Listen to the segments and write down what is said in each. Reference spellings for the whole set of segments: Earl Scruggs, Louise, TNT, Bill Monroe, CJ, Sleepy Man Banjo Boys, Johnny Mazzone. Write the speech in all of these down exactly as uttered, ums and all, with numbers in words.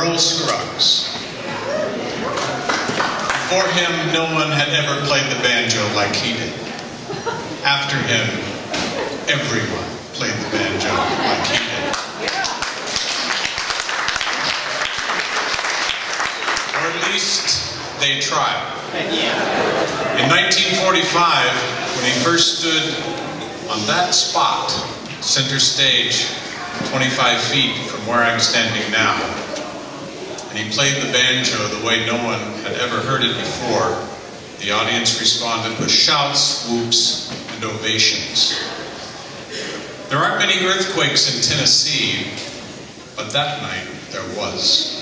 Earl Scruggs. Before him, no one had ever played the banjo like he did. After him, everyone played the banjo like he did. Or at least, they tried. In nineteen forty-five, when he first stood on that spot, center stage, twenty-five feet from where I'm standing now, and he played the banjo the way no one had ever heard it before, the audience responded with shouts, whoops, and ovations. There aren't many earthquakes in Tennessee, but that night there was.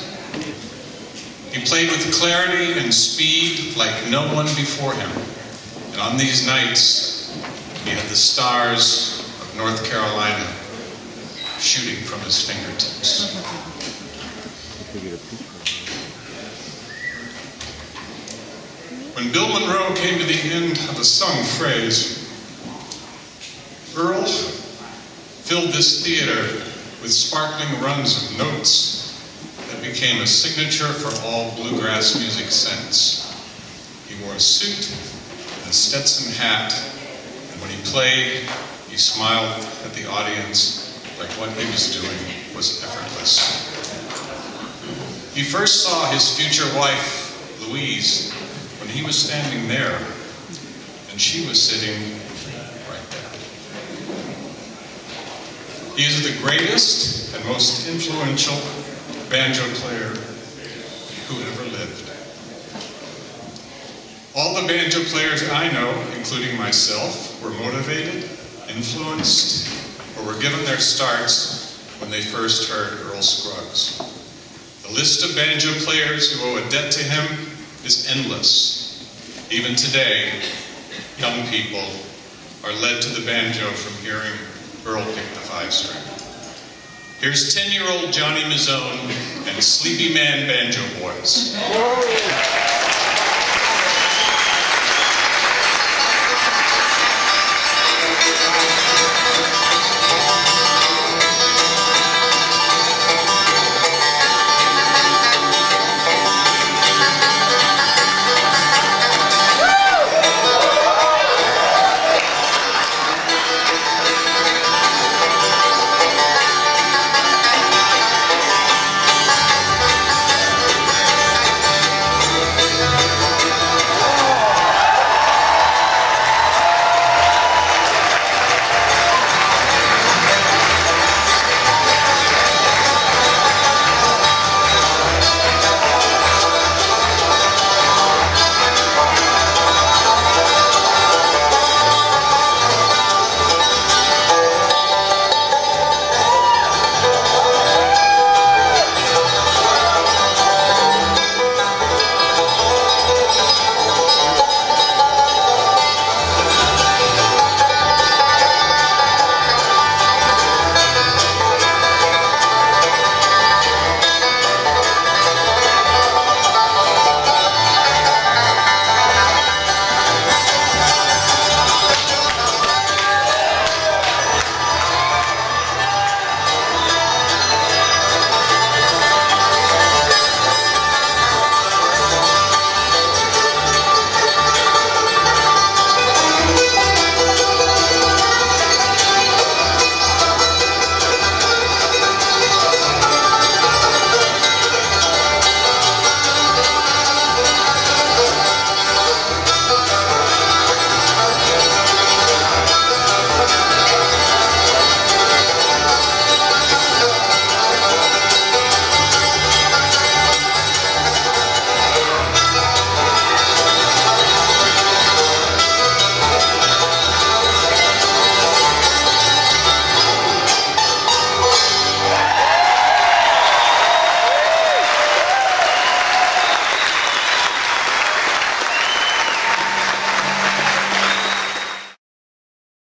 He played with clarity and speed like no one before him, and on these nights, he had the stars of North Carolina shooting from his fingertips. When Bill Monroe came to the end of a sung phrase, Earl filled this theater with sparkling runs of notes that became a signature for all bluegrass music since. He wore a suit and a Stetson hat, and when he played, he smiled at the audience like what he was doing was effortless. He first saw his future wife, Louise, when he was standing there, and she was sitting right there. He is the greatest and most influential banjo player who ever lived. All the banjo players I know, including myself, were motivated, influenced, or were given their starts when they first heard Earl Scruggs. The list of banjo players who owe a debt to him is endless. Even today, young people are led to the banjo from hearing Earl pick the five string. Here's ten-year-old Johnny Mazzone and Sleepy Man Banjo Boys.